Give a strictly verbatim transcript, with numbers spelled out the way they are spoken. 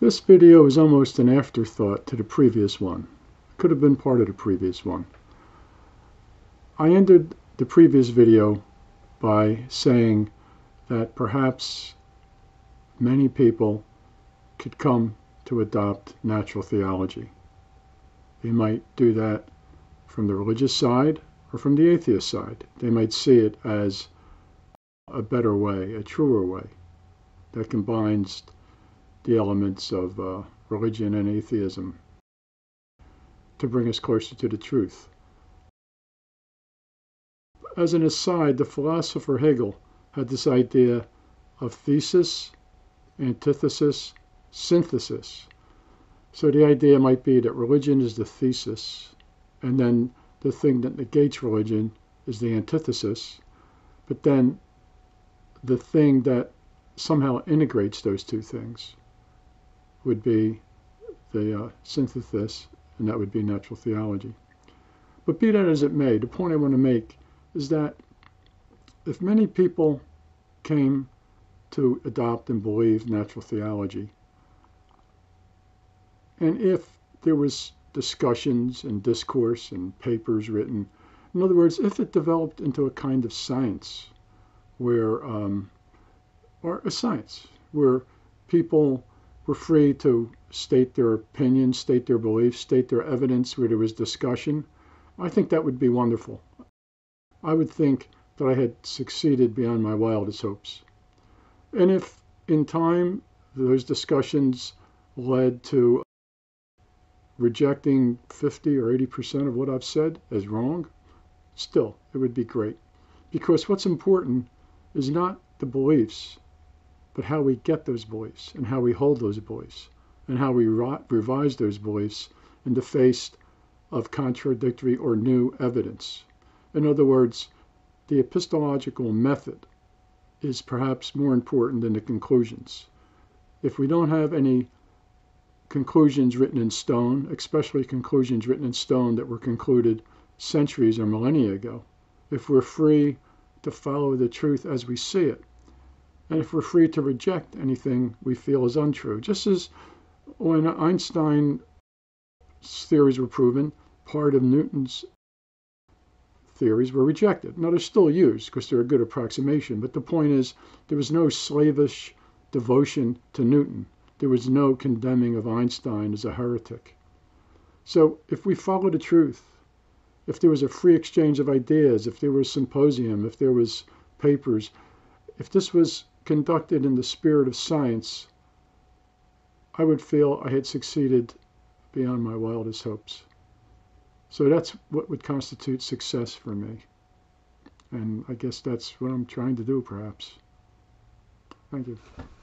This video is almost an afterthought to the previous one. It could have been part of the previous one. I ended the previous video by saying that perhaps many people could come to adopt natural theology. They might do that from the religious side or from the atheist side. They might see it as a better way, a truer way, that combines the elements of uh, religion and atheism to bring us closer to the truth. As an aside, the philosopher Hegel had this idea of thesis, antithesis, synthesis. So the idea might be that religion is the thesis, and then the thing that negates religion is the antithesis, but then the thing that somehow integrates those two things would be the uh, synthesis, and that would be natural theology. But be that as it may, the point I want to make is that if many people came to adopt and believe natural theology, and if there was discussions and discourse and papers written, in other words, if it developed into a kind of science where, um, or a science where people were free to state their opinions, state their beliefs, state their evidence, where there was discussion, I think that would be wonderful. I would think that I had succeeded beyond my wildest hopes. And if in time those discussions led to rejecting fifty or eighty percent of what I've said as wrong, still, it would be great. Because what's important is not the beliefs, but how we get those beliefs and how we hold those beliefs and how we revise those beliefs in the face of contradictory or new evidence. In other words, the epistemological method is perhaps more important than the conclusions. If we don't have any conclusions written in stone, especially conclusions written in stone that were concluded centuries or millennia ago, if we're free to follow the truth as we see it, and if we're free to reject anything we feel is untrue, just as when Einstein's theories were proven, part of Newton's theories were rejected. Now, they're still used because they're a good approximation, but the point is there was no slavish devotion to Newton. There was no condemning of Einstein as a heretic. So if we follow the truth, if there was a free exchange of ideas, if there was a symposium, if there was papers, if this was conducted in the spirit of science, I would feel I had succeeded beyond my wildest hopes. So that's what would constitute success for me. And I guess that's what I'm trying to do, perhaps. Thank you.